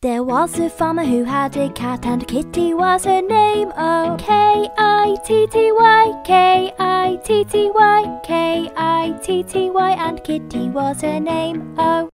There was a farmer who had a cat, and Kitty was her name. Oh, K-I-T-T-Y, K-I-T-T-Y, K-I-T-T-Y, and Kitty was her name. Oh.